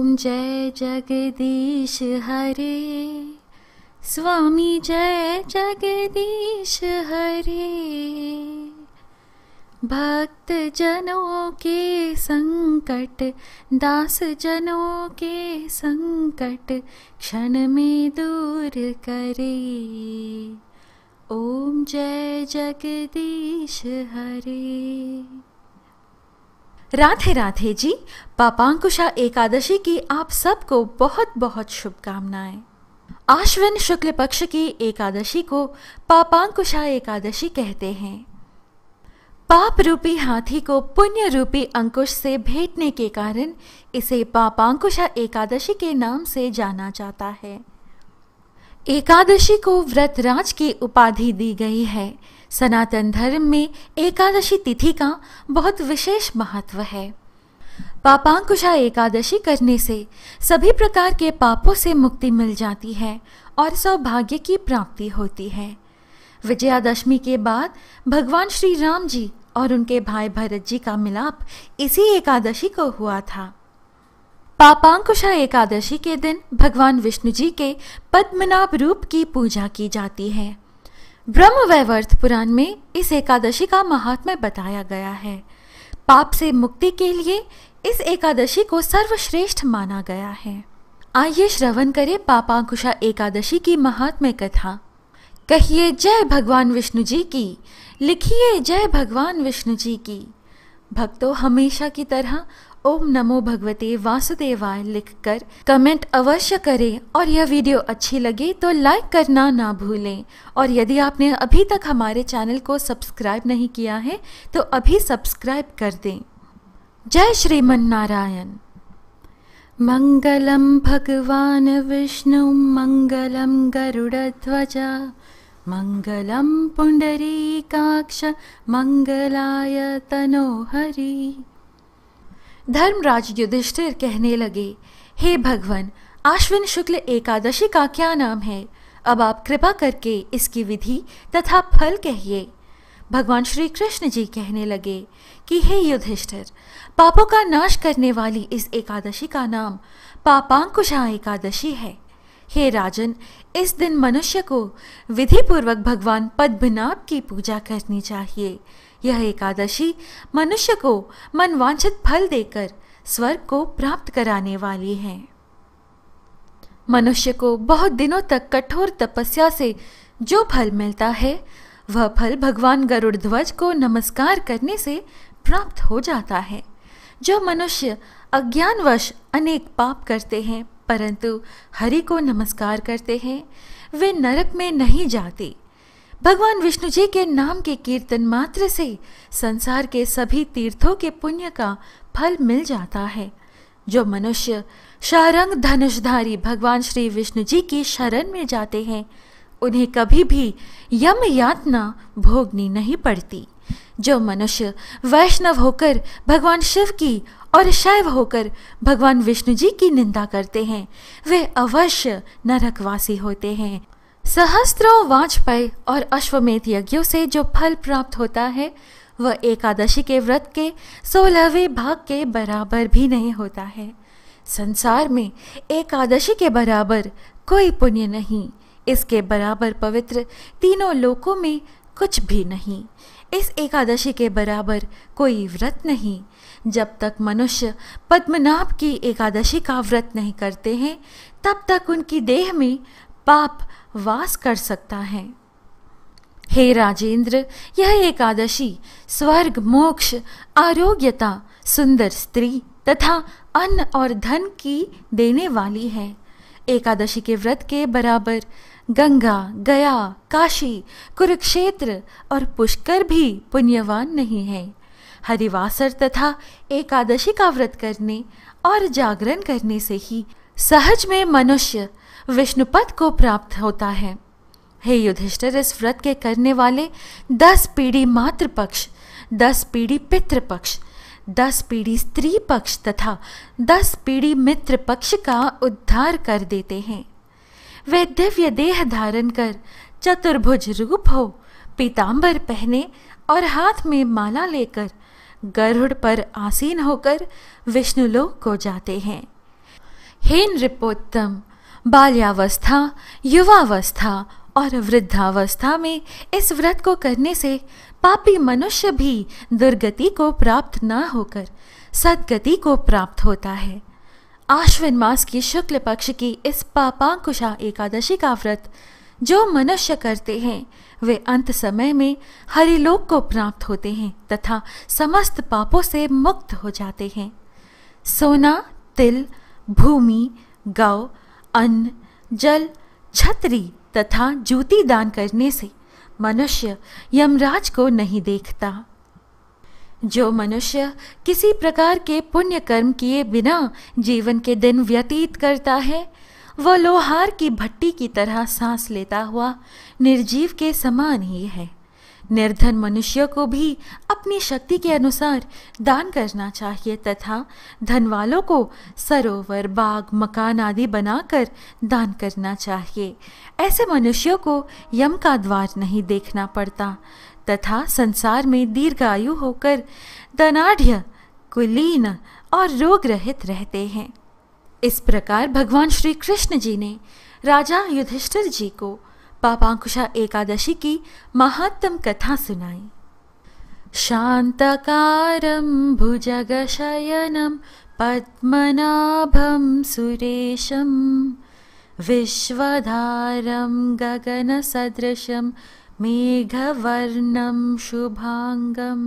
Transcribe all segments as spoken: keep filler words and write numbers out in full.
ओम जय जगदीश हरे स्वामी जय जगदीश हरे। भक्त जनों के संकट दास जनों के संकट क्षण में दूर करे। ओम जय जगदीश हरे। राधे राधे जी। पापांकुशा एकादशी की आप सबको बहुत बहुत शुभकामनाएं। आश्विन शुक्ल पक्ष की एकादशी को पापांकुशा एकादशी कहते हैं। पाप रूपी हाथी को पुण्य रूपी अंकुश से भेंटने के कारण इसे पापांकुशा एकादशी के नाम से जाना जाता है। एकादशी को व्रतराज की उपाधि दी गई है। सनातन धर्म में एकादशी तिथि का बहुत विशेष महत्व है। पापांकुशा एकादशी करने से सभी प्रकार के पापों से मुक्ति मिल जाती है और सौभाग्य की प्राप्ति होती है। विजयादशमी के बाद भगवान श्री राम जी और उनके भाई भरत जी का मिलाप इसी एकादशी को हुआ था। पापांकुशा एकादशी के दिन भगवान विष्णु जी के पद्मनाभ रूप की पूजा की जाती है। ब्रह्मवैवर्त पुराण में इस एकादशी का महात्म्य बताया गया है। पाप से मुक्ति के लिए इस एकादशी को सर्वश्रेष्ठ माना गया है। आइए श्रवण करें पापांकुशा एकादशी की महात्म्य कथा। कहिए जय भगवान विष्णु जी की, लिखिए जय भगवान विष्णु जी की। भक्तों, हमेशा की तरह ओम नमो भगवते वासुदेवाय लिखकर कमेंट अवश्य करें और यह वीडियो अच्छी लगे तो लाइक करना ना भूलें। और यदि आपने अभी तक हमारे चैनल को सब्सक्राइब नहीं किया है तो अभी सब्सक्राइब कर दें। जय श्रीमन नारायण। मंगलम भगवान विष्णु मंगलम गरुड़ध्वज मंगलम पुंडरीकाक्ष मंगलाय तनोहरि। धर्मराज युधिष्ठिर कहने लगे, हे भगवन, आश्विन शुक्ल एकादशी का क्या नाम है? अब आप कृपा करके इसकी विधि तथा फल कहिए। भगवान श्री कृष्ण जी कहने लगे कि हे युधिष्ठिर, पापों का नाश करने वाली इस एकादशी का नाम पापांकुशा एकादशी है। हे राजन, इस दिन मनुष्य को विधिपूर्वक भगवान पद्मनाभ की पूजा करनी चाहिए। यह एकादशी मनुष्य को मनवांछित फल देकर स्वर्ग को प्राप्त कराने वाली है। मनुष्य को बहुत दिनों तक कठोर तपस्या से जो फल मिलता है वह फल भगवान गरुड़ध्वज को नमस्कार करने से प्राप्त हो जाता है। जो मनुष्य अज्ञानवश अनेक पाप करते हैं परंतु हरि को नमस्कार करते हैं, वे नरक में नहीं जाते। भगवान विष्णु जी के नाम के कीर्तन मात्र से संसार के सभी तीर्थों के पुण्य का फल मिल जाता है। जो मनुष्य शारंग धनुषधारी भगवान श्री विष्णु जी की शरण में जाते हैं उन्हें कभी भी यम यातना भोगनी नहीं पड़ती। जो मनुष्य वैष्णव होकर भगवान शिव की और शैव होकर भगवान विष्णु जी की निंदा करते हैं वे अवश्य नरकवासी होते हैं। सहस्त्रों वाजपेय और अश्वमेध यज्ञों से जो फल प्राप्त होता है वह एकादशी के व्रत के सोलहवें भाग के बराबर भी नहीं होता है। संसार में एकादशी के बराबर कोई पुण्य नहीं, इसके बराबर पवित्र तीनों लोकों में कुछ भी नहीं, इस एकादशी के बराबर कोई व्रत नहीं। जब तक मनुष्य पद्मनाभ की एकादशी का व्रत नहीं करते हैं तब तक उनकी देह में पाप वास कर सकता है। हे राजेंद्र, यह एकादशी स्वर्ग, मोक्ष, आरोग्यता, सुंदर स्त्री तथा अन्न और धन की देने वाली है। एकादशी के व्रत के बराबर गंगा, गया, काशी, कुरुक्षेत्र और पुष्कर भी पुण्यवान नहीं है। हरिवासर तथा एकादशी का व्रत करने और जागरण करने से ही सहज में मनुष्य विष्णुपद को प्राप्त होता है। हे युधिष्ठिर, इस व्रत के करने वाले दस पीढ़ी मातृपक्ष, दस पीढ़ी पितृपक्ष, दस पीढ़ी स्त्री पक्ष तथा दस पीढ़ी मित्र पक्ष का उद्धार कर देते हैं। वे दिव्य देह धारण कर चतुर्भुज रूप हो, पीतांबर पहने और हाथ में माला लेकर गरुड़ पर आसीन होकर विष्णुलोक को जाते हैं। हे नृपोत्तम, बाल्यावस्था, युवावस्था और वृद्धावस्था में इस व्रत को करने से पापी मनुष्य भी दुर्गति को प्राप्त न होकर सद्गति को प्राप्त होता है। आश्विन मास की शुक्ल पक्ष की इस पापांकुशा एकादशी का व्रत जो मनुष्य करते हैं वे अंत समय में हरिलोक को प्राप्त होते हैं तथा समस्त पापों से मुक्त हो जाते हैं। सोना, तिल, भूमि, गौ, अन्न, जल, छतरी तथा जूती दान करने से मनुष्य यमराज को नहीं देखता। जो मनुष्य किसी प्रकार के पुण्य कर्म किए बिना जीवन के दिन व्यतीत करता है वह लोहार की भट्टी की तरह सांस लेता हुआ निर्जीव के समान ही है। निर्धन मनुष्य को भी अपनी शक्ति के अनुसार दान करना चाहिए तथा धन वालों को सरोवर, बाग, मकान आदि बनाकर दान करना चाहिए। ऐसे मनुष्यों को यम का द्वार नहीं देखना पड़ता तथा संसार में दीर्घायु होकर धनाढ़, कुलीन और रोग रहित रहते हैं। इस प्रकार भगवान श्री कृष्ण जी ने राजा युधिष्ठिर जी को पापांकुशा एकादशी की महात्म कथा सुनाई। शांतकारं भुजगशयनं पद्मनाभं सुरेशं विश्वधारं गगनसदृशं मेघवर्णं शुभांगं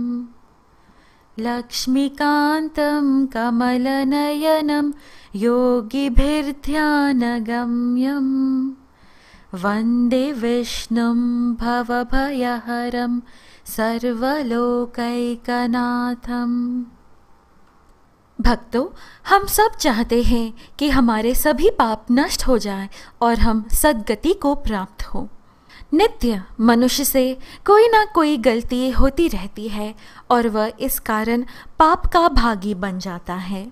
लक्ष्मीकांतं कमलनयनं योगिभिर्ध्यानगम्यम् वंदे विष्णुं भवभयहरं सर्वलोकैकनाथं। भक्तों, हम सब चाहते हैं कि हमारे सभी पाप नष्ट हो जाएं और हम सद्गति को प्राप्त हों। नित्य मनुष्य से कोई ना कोई गलती होती रहती है और वह इस कारण पाप का भागी बन जाता है।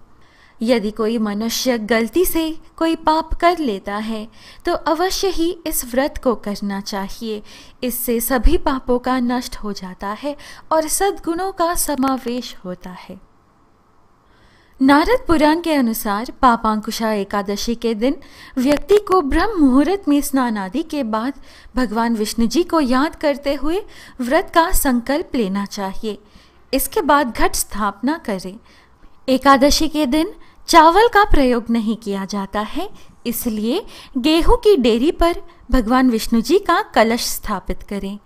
यदि कोई मनुष्य गलती से कोई पाप कर लेता है तो अवश्य ही इस व्रत को करना चाहिए। इससे सभी पापों का नष्ट हो जाता है और सद्गुणों का समावेश होता है। नारद पुराण के अनुसार पापांकुशा एकादशी के दिन व्यक्ति को ब्रह्म मुहूर्त में स्नान आदि के बाद भगवान विष्णु जी को याद करते हुए व्रत का संकल्प लेना चाहिए। इसके बाद घट स्थापना करें। एकादशी के दिन चावल का प्रयोग नहीं किया जाता है, इसलिए गेहूं की डेरी पर भगवान विष्णु जी का कलश स्थापित करें।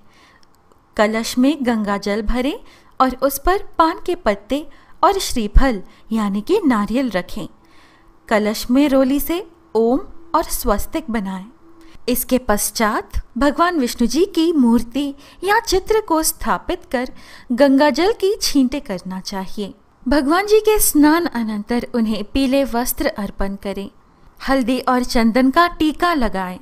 कलश में गंगा जल भरें और उस पर पान के पत्ते और श्रीफल यानी कि नारियल रखें। कलश में रोली से ओम और स्वस्तिक बनाएं। इसके पश्चात भगवान विष्णु जी की मूर्ति या चित्र को स्थापित कर गंगा जल की छींटे करना चाहिए। भगवान जी के स्नान अनंतर उन्हें पीले वस्त्र अर्पण करें, हल्दी और चंदन का टीका लगाएं।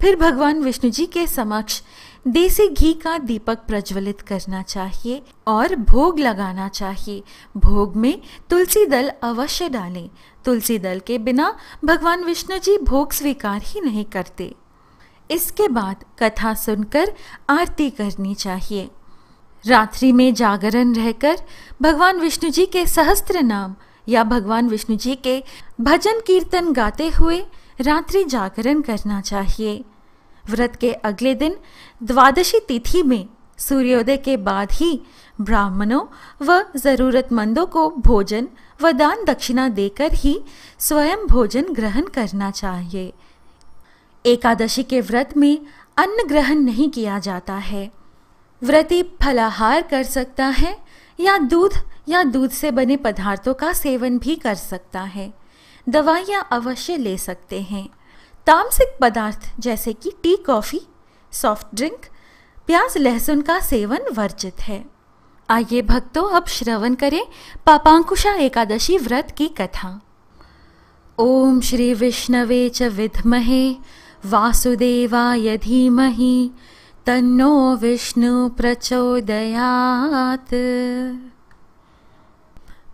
फिर भगवान विष्णु जी के समक्ष देसी घी का दीपक प्रज्वलित करना चाहिए और भोग लगाना चाहिए। भोग में तुलसी दल अवश्य डालें। तुलसी दल के बिना भगवान विष्णु जी भोग स्वीकार ही नहीं करते। इसके बाद कथा सुनकर आरती करनी चाहिए। रात्रि में जागरण रहकर भगवान विष्णु जी के सहस्त्र नाम या भगवान विष्णु जी के भजन कीर्तन गाते हुए रात्रि जागरण करना चाहिए। व्रत के अगले दिन द्वादशी तिथि में सूर्योदय के बाद ही ब्राह्मणों व ज़रूरतमंदों को भोजन व दान दक्षिणा देकर ही स्वयं भोजन ग्रहण करना चाहिए। एकादशी के व्रत में अन्न ग्रहण नहीं किया जाता है। व्रती फलाहार कर सकता है या दूध या दूध से बने पदार्थों का सेवन भी कर सकता है। दवाइयाँ अवश्य ले सकते हैं। तामसिक पदार्थ जैसे कि टी, कॉफ़ी, सॉफ्ट ड्रिंक, प्याज, लहसुन का सेवन वर्जित है। आइए भक्तों, अब श्रवण करें पापांकुशा एकादशी व्रत की कथा। ओम श्री विष्णवे च विद्महे वासुदेवाय धीमहि तन्नो विष्णु प्रचोदयात्।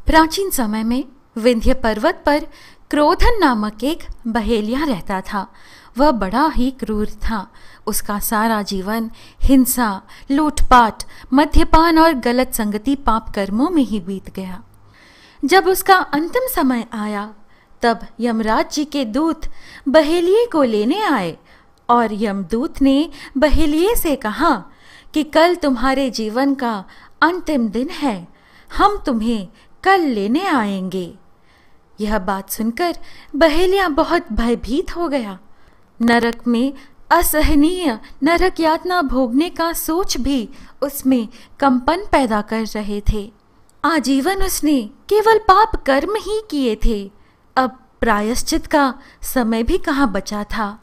प्राचीन समय में विंध्य पर्वत पर क्रोधन नामक एक बहेलिया रहता था। वह बड़ा ही क्रूर था। उसका सारा जीवन हिंसा, लूटपाट, मद्यपान और गलत संगति, पाप कर्मों में ही बीत गया। जब उसका अंतिम समय आया तब यमराज जी के दूत बहेलिये को लेने आए और यमदूत ने बहेलिये से कहा कि कल तुम्हारे जीवन का अंतिम दिन है, हम तुम्हें कल लेने आएंगे। यह बात सुनकर बहेलिया बहुत भयभीत हो गया। नरक में असहनीय नरक यातना भोगने का सोच भी उसमें कंपन पैदा कर रहे थे। आजीवन उसने केवल पाप कर्म ही किए थे, अब प्रायश्चित का समय भी कहाँ बचा था।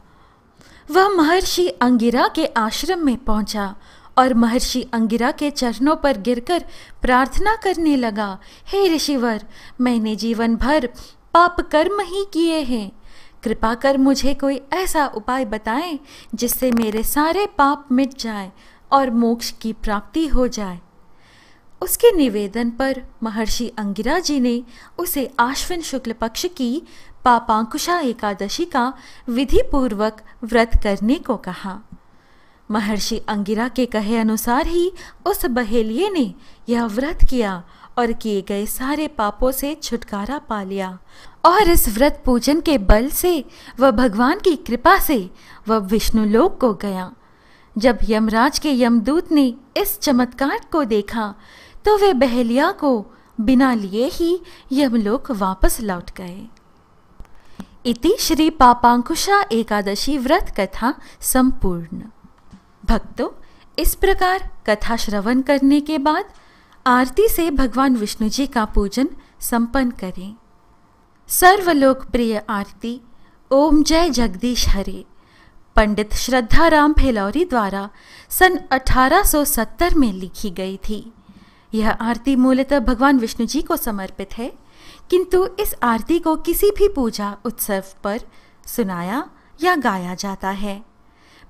वह महर्षि अंगिरा के आश्रम में पहुंचा और महर्षि अंगिरा के चरणों पर गिरकर प्रार्थना करने लगा, हे ऋषिवर, मैंने जीवन भर पाप कर्म ही किए हैं, कृपा कर मुझे कोई ऐसा उपाय बताएं जिससे मेरे सारे पाप मिट जाएं और मोक्ष की प्राप्ति हो जाए। उसके निवेदन पर महर्षि अंगिरा जी ने उसे आश्विन शुक्ल पक्ष की पापांकुशा एकादशी का विधिपूर्वक व्रत करने को कहा। महर्षि अंगिरा के कहे अनुसार ही उस बहेलिये ने यह व्रत किया और किए गए सारे पापों से छुटकारा पा लिया और इस व्रत पूजन के बल से वह भगवान की कृपा से वह विष्णुलोक को गया। जब यमराज के यमदूत ने इस चमत्कार को देखा तो वे बहेलिया को बिना लिए ही यमलोक वापस लौट गए। इति श्री पापांकुशा एकादशी व्रत कथा संपूर्ण। भक्तों, इस प्रकार कथा श्रवण करने के बाद आरती से भगवान विष्णु जी का पूजन संपन्न करें। सर्वलोकप्रिय आरती ओम जय जगदीश हरे पंडित श्रद्धा राम फिलौरी द्वारा सन अठारह सौ सत्तर में लिखी गई थी। यह आरती मूलतः भगवान विष्णु जी को समर्पित है, किंतु इस आरती को किसी भी पूजा उत्सव पर सुनाया या गाया जाता है।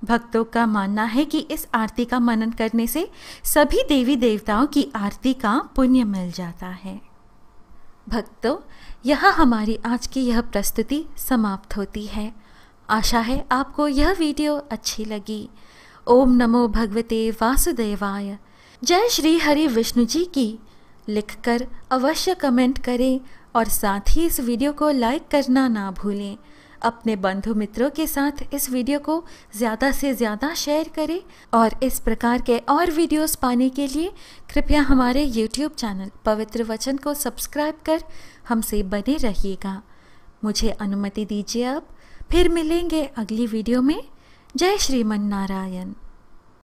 भक्तों का मानना है कि इस आरती का मनन करने से सभी देवी देवताओं की आरती का पुण्य मिल जाता है। भक्तों, यहाँ हमारी आज की यह प्रस्तुति समाप्त होती है। आशा है आपको यह वीडियो अच्छी लगी। ओम नमो भगवते वासुदेवाय। जय श्री हरि विष्णु जी की लिखकर अवश्य कमेंट करें और साथ ही इस वीडियो को लाइक करना ना भूलें। अपने बंधु मित्रों के साथ इस वीडियो को ज़्यादा से ज़्यादा शेयर करें और इस प्रकार के और वीडियोस पाने के लिए कृपया हमारे यूट्यूब चैनल पवित्र वचन को सब्सक्राइब कर हमसे बने रहिएगा। मुझे अनुमति दीजिए, अब फिर मिलेंगे अगली वीडियो में। जय श्रीमन नारायण।